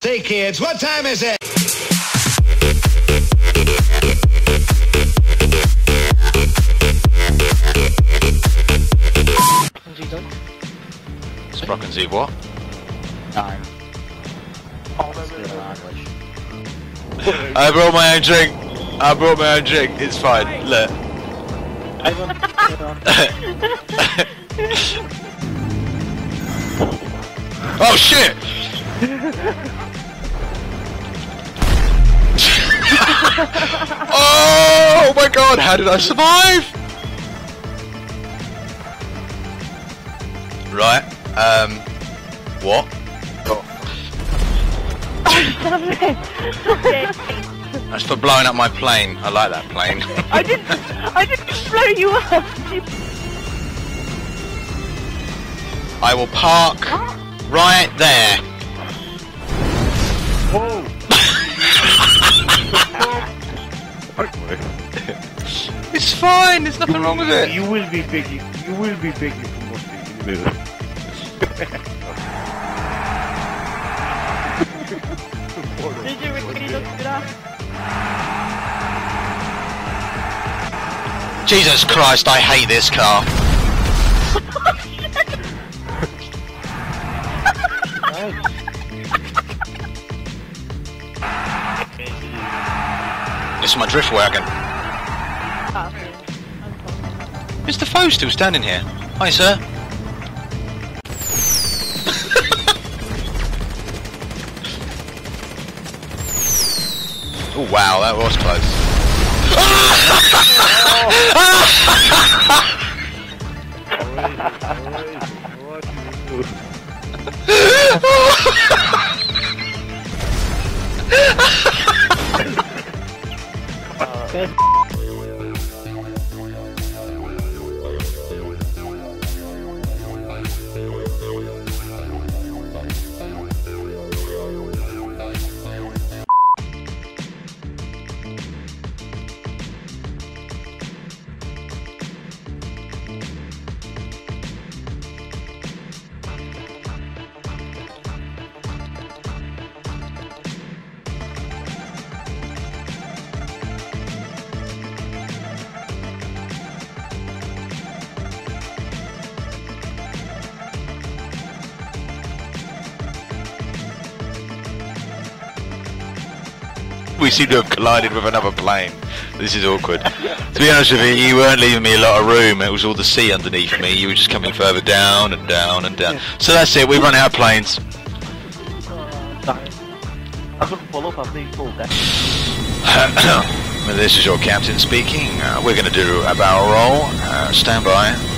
Say, kids, what time is it? Sprockenzie what? 9. I brought my own drink. It's fine. Look. Oh shit! Oh my god, how did I survive? Right, what? Oh. That's for blowing up my plane. I like that plane. I didn't blow you up. I will park right there. Whoa! It's fine. There's nothing wrong with it. You will be begging. For more things. Jesus Christ! I hate this car. This is my drift wagon. Mr. Foe's still standing here. Hi, sir. Oh wow, that was close. We seem to have collided with another plane. This is awkward. To be honest with you, you weren't leaving me a lot of room. It was all the sea underneath me. You were just coming further down and down and down. So that's it. We've run out of planes. Well, this is your captain speaking. We're going to do a barrel roll. Stand by.